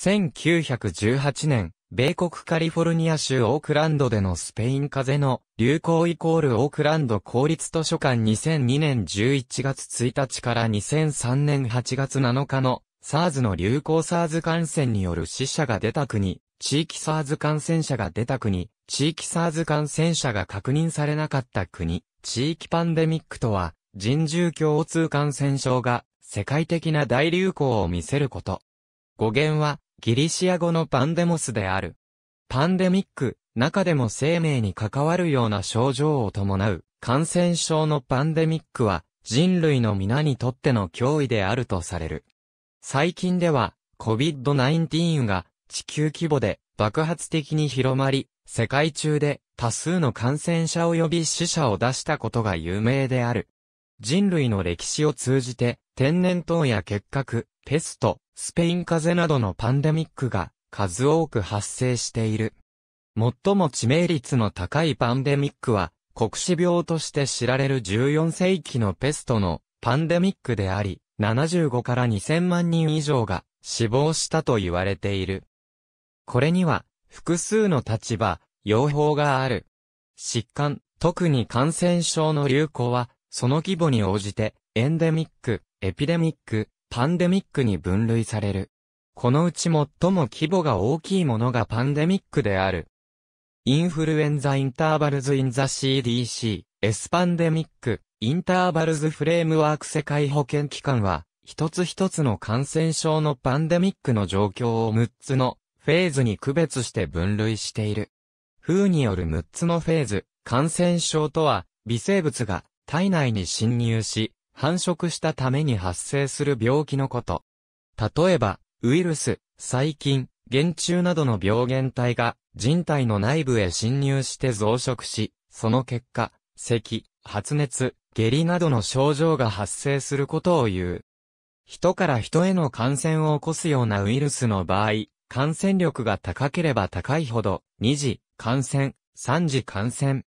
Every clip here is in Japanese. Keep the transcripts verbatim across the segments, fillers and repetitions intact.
せんきゅうひゃくじゅうはちねん、米国カリフォルニア州オークランドでのスペイン風邪の流行イコールオークランド公立図書館にせんにねんじゅういちがつついたちからにせんさんねんはちがつなのかの SARS の流行 SARS 感染による死者が出た国、地域 SARS 感染者が出た国、地域 SARS 感染者が確認されなかった国、地域パンデミックとは人獣共通感染症が世界的な大流行を見せること。語源はギリシア語のパンデモスである。パンデミック、中でも生命に関わるような症状を伴う感染症のパンデミックは人類の皆にとっての脅威であるとされる。最近では コビッドじゅうきゅう が地球規模で爆発的に広まり、世界中で多数の感染者及び死者を出したことが有名である。人類の歴史を通じて天然痘や結核、ペスト、スペイン風邪などのパンデミックが数多く発生している。最も致命率の高いパンデミックは黒死病として知られるじゅうよんせいきのペストのパンデミックであり、ななじゅうごからにせんまんにん以上が死亡したと言われている。これには複数の立場、用法がある。疾患、特に感染症の流行はその規模に応じてエンデミック、エピデミック、パンデミックに分類される。このうち最も規模が大きいものがパンデミックである。インフルエンザインターバルズインザ シーディーシー、S パンデミック、インターバルズフレームワーク世界保健機関は、一つ一つの感染症のパンデミックの状況をむっつのフェーズに区別して分類している。ダブリューエイチオー によるむっつのフェーズ、感染症とは、微生物が体内に侵入し、繁殖したために発生する病気のこと。例えば、ウイルス、細菌、原虫などの病原体が人体の内部へ侵入して増殖し、その結果、咳、発熱、下痢などの症状が発生することを言う。人から人への感染を起こすようなウイルスの場合、感染力が高ければ高いほど、二次感染、三次感染。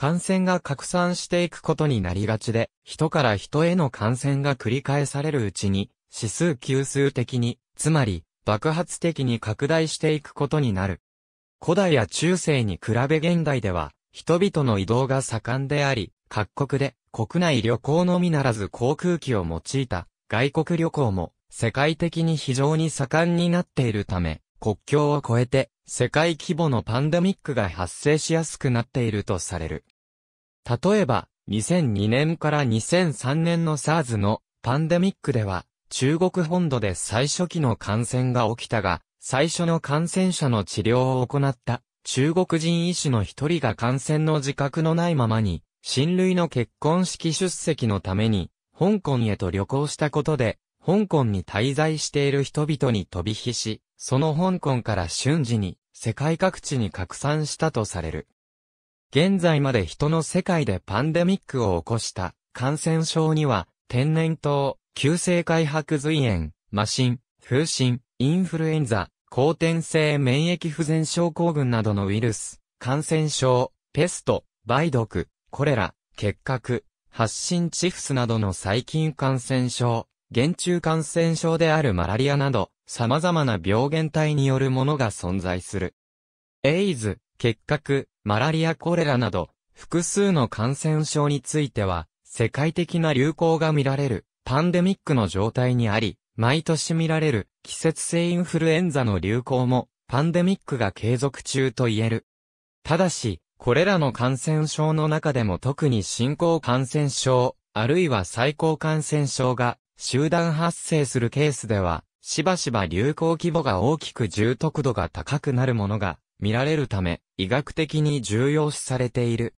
感染が拡散していくことになりがちで、人から人への感染が繰り返されるうちに、指数級数的に、つまり爆発的に拡大していくことになる。古代や中世に比べ現代では、人々の移動が盛んであり、各国で国内旅行のみならず航空機を用いた外国旅行も世界的に非常に盛んになっているため、国境を越えて世界規模のパンデミックが発生しやすくなっているとされる。例えば、にせんにねんからにせんさんねんの SARS のパンデミックでは、中国本土で最初期の感染が起きたが、最初の感染者の治療を行った中国人医師の一人が感染の自覚のないままに、親類の結婚式出席のために、香港へと旅行したことで、香港に滞在している人々に飛び火し、その香港から瞬時に世界各地に拡散したとされる。現在まで人の世界でパンデミックを起こした感染症には天然痘、急性開白髄炎、麻疹、風疹、インフルエンザ、後天性免疫不全症候群などのウイルス、感染症、ペスト、梅毒、コレラ、結核、発疹チフスなどの細菌感染症、原虫感染症であるマラリアなど、様々な病原体によるものが存在する。エイズ、結核、マラリアコレラなど、複数の感染症については、世界的な流行が見られる、パンデミックの状態にあり、毎年見られる、季節性インフルエンザの流行も、パンデミックが継続中と言える。ただし、これらの感染症の中でも特に新興感染症、あるいは最高感染症が、集団発生するケースでは、しばしば流行規模が大きく重篤度が高くなるものが見られるため、医学的に重要視されている。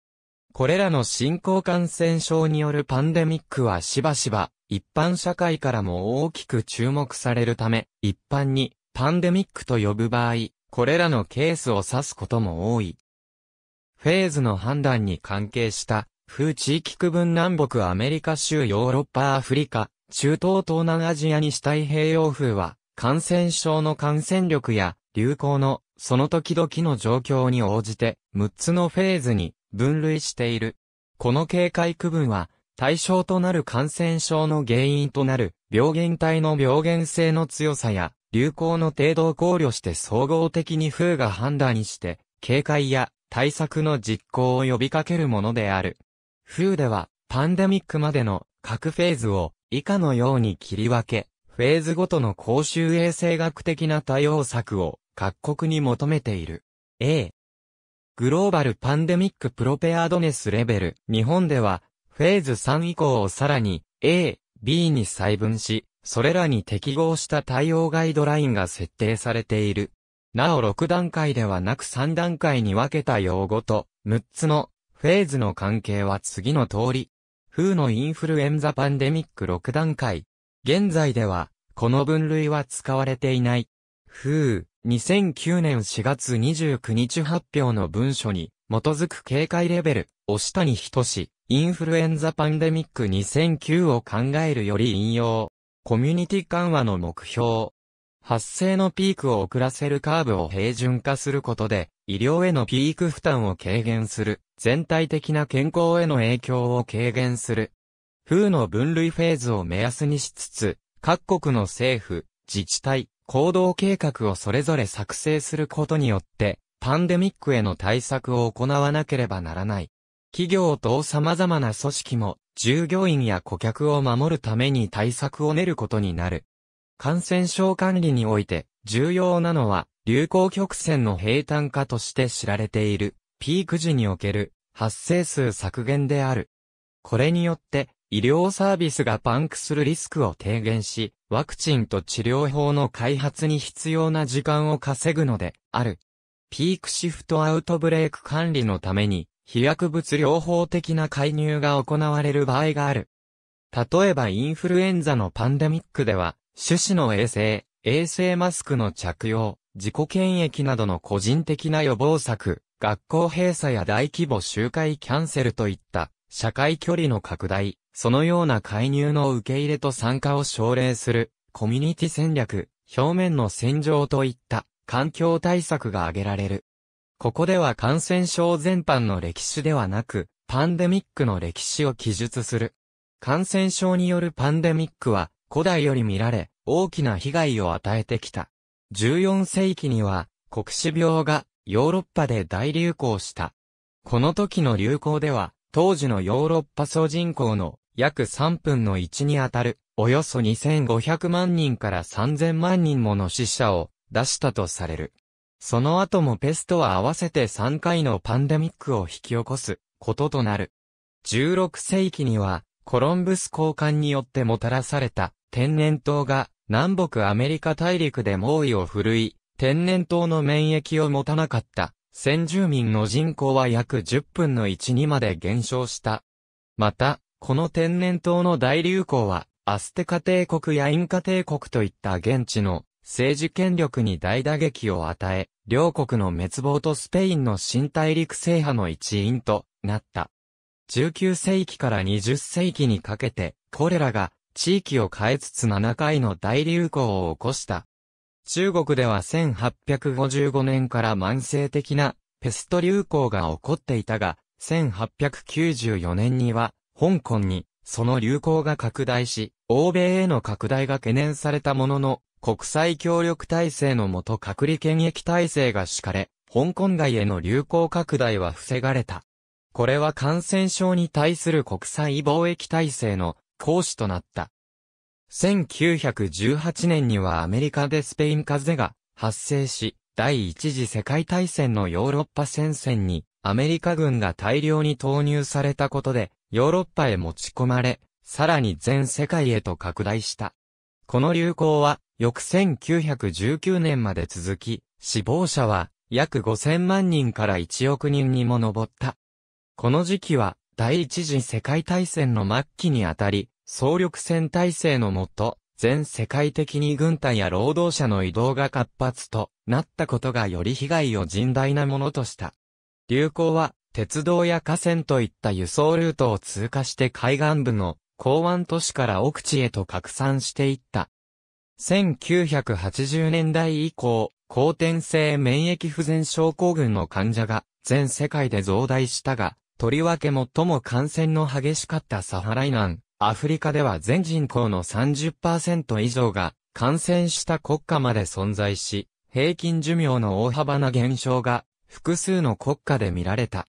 これらの新興感染症によるパンデミックはしばしば一般社会からも大きく注目されるため、一般にパンデミックと呼ぶ場合、これらのケースを指すことも多い。フェーズの判断に関係した、エフエー地域区分南北アメリカ州ヨーロッパアフリカ、中東東南アジア西太平洋風は、感染症の感染力や流行のその時々の状況に応じてむっつのフェーズに分類している。この警戒区分は対象となる感染症の原因となる病原体の病原性の強さや流行の程度を考慮して総合的にエフエーが判断して、警戒や対策の実行を呼びかけるものである。エフエーでは、パンデミックまでの各フェーズを以下のように切り分け、フェーズごとの公衆衛生学的な対応策を各国に求めている。A、グローバルパンデミックプロペアドネスレベル。日本では、フェーズさん以降をさらに A、B に細分し、それらに適合した対応ガイドラインが設定されている。なおろく段階ではなくさん段階に分けた用語とむっつのフェーズの関係は次の通り。エフエーのインフルエンザパンデミックろく段階。現在ではこの分類は使われていない。エフエー、にせんきゅうねんしがつにじゅうくにち発表の文書に基づく警戒レベル、押谷仁、インフルエンザパンデミックにせんきゅうを考えるより引用。コミュニティ緩和の目標。発生のピークを遅らせるカーブを平準化することで、医療へのピーク負担を軽減する、全体的な健康への影響を軽減する。エフエーの分類フェーズを目安にしつつ、各国の政府、自治体、行動計画をそれぞれ作成することによって、パンデミックへの対策を行わなければならない。企業等様々な組織も、従業員や顧客を守るために対策を練ることになる。感染症管理において重要なのは流行曲線の平坦化として知られているピーク時における発生数削減である。これによって医療サービスがパンクするリスクを低減し、ワクチンと治療法の開発に必要な時間を稼ぐのである。ピークシフトアウトブレイク管理のために非薬物療法的な介入が行われる場合がある。例えばインフルエンザのパンデミックでは、手指の衛生、衛生マスクの着用、自己検疫などの個人的な予防策、学校閉鎖や大規模集会キャンセルといった、社会距離の拡大、そのような介入の受け入れと参加を奨励する、コミュニティ戦略、表面の洗浄といった、環境対策が挙げられる。ここでは感染症全般の歴史ではなく、パンデミックの歴史を記述する。感染症によるパンデミックは、古代より見られ、大きな被害を与えてきた。じゅうよんせいきには、黒死病がヨーロッパで大流行した。この時の流行では、当時のヨーロッパ総人口の約さんぶんのいちにあたる、およそにせんごひゃくまんにんからさんぜんまんにんもの死者を出したとされる。その後もペストは合わせてさんかいのパンデミックを引き起こすこととなる。じゅうろくせいきにはコロンブス航海によってもたらされた天然痘が南北アメリカ大陸で猛威を振るい、天然痘の免疫を持たなかった先住民の人口は約じゅっぷんのいちにまで減少した。また、この天然痘の大流行はアステカ帝国やインカ帝国といった現地の政治権力に大打撃を与え、両国の滅亡とスペインの新大陸制覇の一因となった。じゅうきゅうせいきからにじゅっせいきにかけて、コレラが地域を変えつつななかいの大流行を起こした。中国ではせんはっぴゃくごじゅうごねんから慢性的なペスト流行が起こっていたが、せんはっぴゃくきゅうじゅうよねんには香港にその流行が拡大し、欧米への拡大が懸念されたものの、国際協力体制の下隔離検疫体制が敷かれ、香港外への流行拡大は防がれた。これは感染症に対する国際貿易体制の行使となった。せんきゅうひゃくじゅうはちねんにはアメリカでスペイン風邪が発生し、第一次世界大戦のヨーロッパ戦線にアメリカ軍が大量に投入されたことで、ヨーロッパへ持ち込まれ、さらに全世界へと拡大した。この流行は、翌せんきゅうひゃくじゅうきゅうねんまで続き、死亡者は約ごせんまんにんからいちおくにんにも上った。この時期は第一次世界大戦の末期にあたり、総力戦体制のもと、全世界的に軍隊や労働者の移動が活発となったことがより被害を甚大なものとした。流行は鉄道や河川といった輸送ルートを通過して海岸部の港湾都市から奥地へと拡散していった。せんきゅうひゃくはちじゅうねんだい以降、後天性免疫不全症候群の患者が全世界で増大したが、とりわけ最も感染の激しかったサハラ以南、アフリカでは全人口の さんじゅっパーセント 以上が感染した国家まで存在し、平均寿命の大幅な減少が複数の国家で見られた。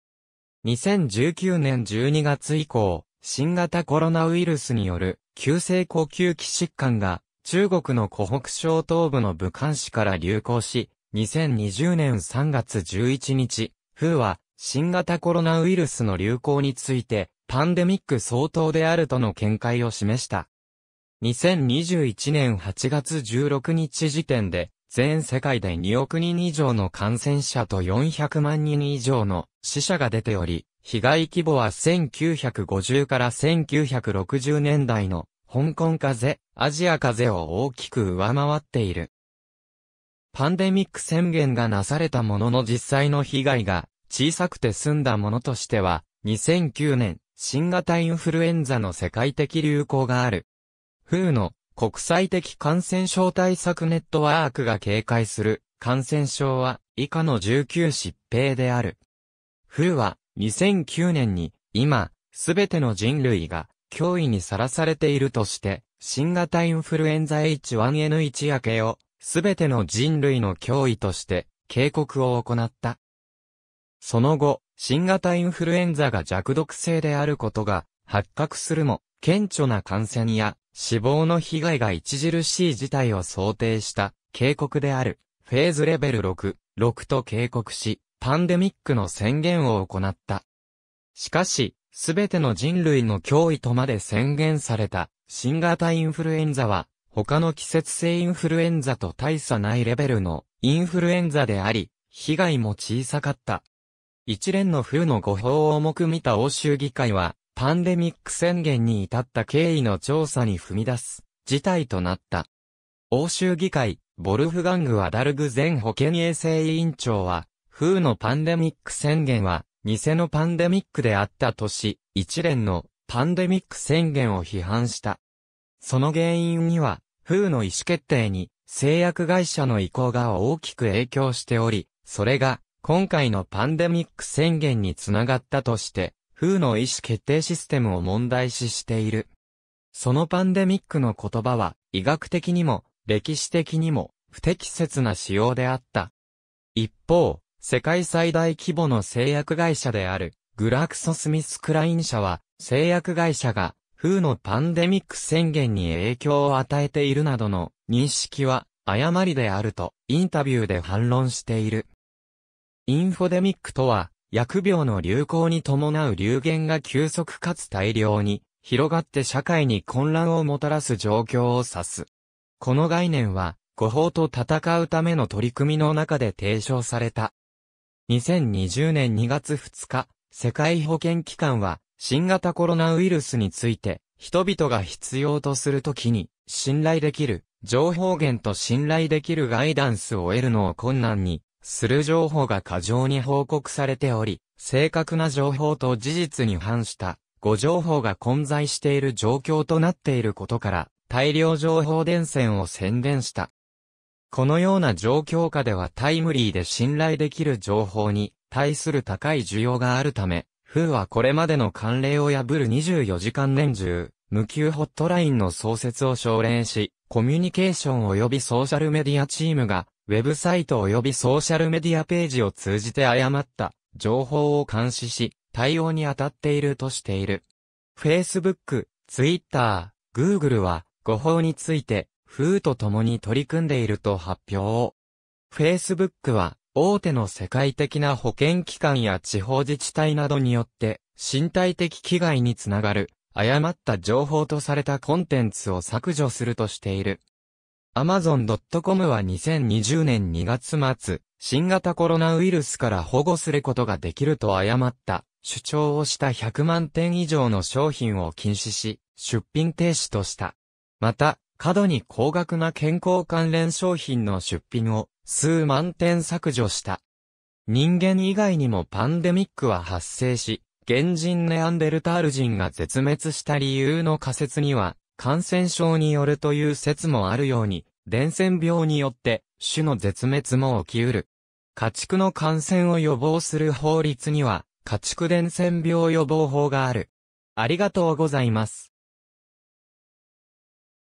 にせんじゅうきゅうねんじゅうにがつ以降、新型コロナウイルスによる急性呼吸器疾患が中国の湖北省東部の武漢市から流行し、にせんにじゅうねんさんがつじゅういちにち、エフエーは新型コロナウイルスの流行についてパンデミック相当であるとの見解を示した。にせんにじゅういちねんはちがつじゅうろくにち時点で全世界でにおくにん以上の感染者とよんひゃくまんにん以上の死者が出ており、被害規模はせんきゅうひゃくごじゅうからせんきゅうひゃくろくじゅうねんだいの香港風邪、アジア風邪を大きく上回っている。パンデミック宣言がなされたものの実際の被害が小さくて済んだものとしては、にせんきゅうねん、新型インフルエンザの世界的流行がある。エフエーの国際的感染症対策ネットワークが警戒する感染症は以下のじゅうきゅうしっぺいである。エフエーはにせんきゅうねんに今、すべての人類が脅威にさらされているとして、新型インフルエンザ エイチワンエヌワン 明けをすべての人類の脅威として警告を行った。その後、新型インフルエンザが弱毒性であることが発覚するも、顕著な感染や死亡の被害が著しい事態を想定した警告であるフェーズレベルろく、ろくと警告し、パンデミックの宣言を行った。しかし、すべての人類の脅威とまで宣言された新型インフルエンザは、他の季節性インフルエンザと大差ないレベルのインフルエンザであり、被害も小さかった。一連のエフエーの誤報を重く見た欧州議会は、パンデミック宣言に至った経緯の調査に踏み出す事態となった。欧州議会、ボルフガング・ワダルグ前保健衛生委員長は、エフエーのパンデミック宣言は、偽のパンデミックであったとし、一連のパンデミック宣言を批判した。その原因には、エフエーの意思決定に製薬会社の意向が大きく影響しており、それが今回のパンデミック宣言につながったとして、エフエーの意思決定システムを問題視している。そのパンデミックの言葉は、医学的にも歴史的にも不適切な使用であった。一方、世界最大規模の製薬会社であるグラクソスミスクライン社は製薬会社がエフエーのパンデミック宣言に影響を与えているなどの認識は誤りであるとインタビューで反論している。インフォデミックとは疫病の流行に伴う流言が急速かつ大量に広がって社会に混乱をもたらす状況を指す。この概念は誤報と戦うための取り組みの中で提唱された。にせんにじゅうねんにがつふつか、世界保健機関は、新型コロナウイルスについて、人々が必要とするときに、信頼できる、情報源と信頼できるガイダンスを得るのを困難にする情報が過剰に報告されており、正確な情報と事実に反した、誤情報が混在している状況となっていることから、大量情報伝染を宣伝した。このような状況下ではタイムリーで信頼できる情報に対する高い需要があるため、エフエーはこれまでの慣例を破るにじゅうよじかん年中、無給ホットラインの創設を奨励し、コミュニケーション及びソーシャルメディアチームが、ウェブサイト及びソーシャルメディアページを通じて誤った情報を監視し、対応に当たっているとしている。Facebook、Twitter、Google は誤報について、エフエーと共に取り組んでいると発表を。Facebook は大手の世界的な保健機関や地方自治体などによって身体的危害につながる誤った情報とされたコンテンツを削除するとしている。アマゾンドットコム はにせんにじゅうねんにがつまつ、新型コロナウイルスから保護することができると誤った主張をしたひゃくまんてん以上の商品を禁止し、出品停止とした。また、過度に高額な健康関連商品の出品を数万点削除した。人間以外にもパンデミックは発生し、原人ネアンデルタール人が絶滅した理由の仮説には、感染症によるという説もあるように、伝染病によって種の絶滅も起きうる。家畜の感染を予防する法律には、家畜伝染病予防法がある。ありがとうございます。